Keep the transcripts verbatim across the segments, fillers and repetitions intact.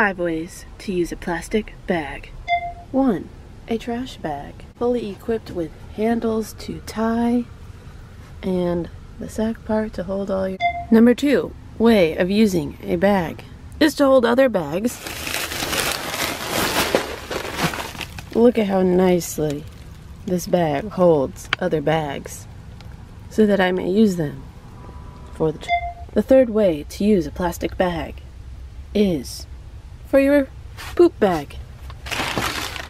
Five ways to use a plastic bag. One, a trash bag, fully equipped with handles to tie and the sack part to hold all your... Number two way of using a bag is to hold other bags. Look at how nicely this bag holds other bags so that I may use them for the trip. The third way to use a plastic bag is for your poop bag.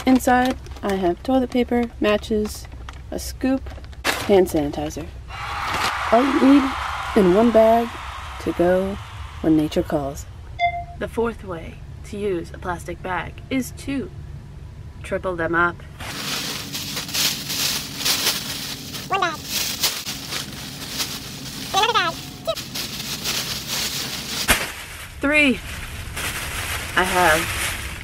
Inside I have toilet paper, matches, a scoop, hand sanitizer. All you need in one bag to go when nature calls. The fourth way to use a plastic bag is to triple them up. One bag. Another bag. Two. Three. I have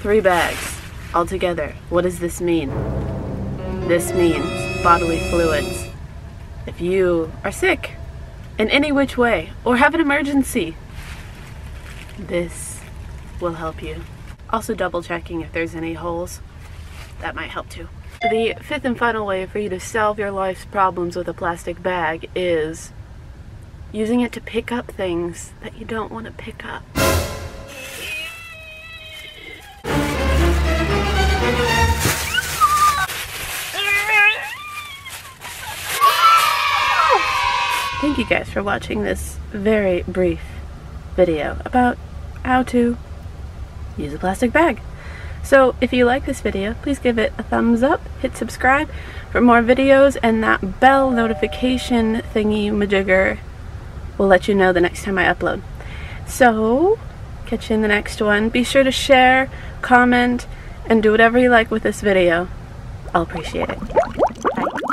three bags altogether. What does this mean? This means bodily fluids. If you are sick in any which way or have an emergency, this will help you. Also double checking if there's any holes. That might help too. The fifth and final way for you to solve your life's problems with a plastic bag is using it to pick up things that you don't want to pick up. Thank you guys for watching this very brief video about how to use a plastic bag. So if you like this video, please give it a thumbs up, hit subscribe for more videos, and that bell notification thingy majigger will let you know the next time I upload. So, catch you in the next one. Be sure to share, comment, and do whatever you like with this video. I'll appreciate it. Bye.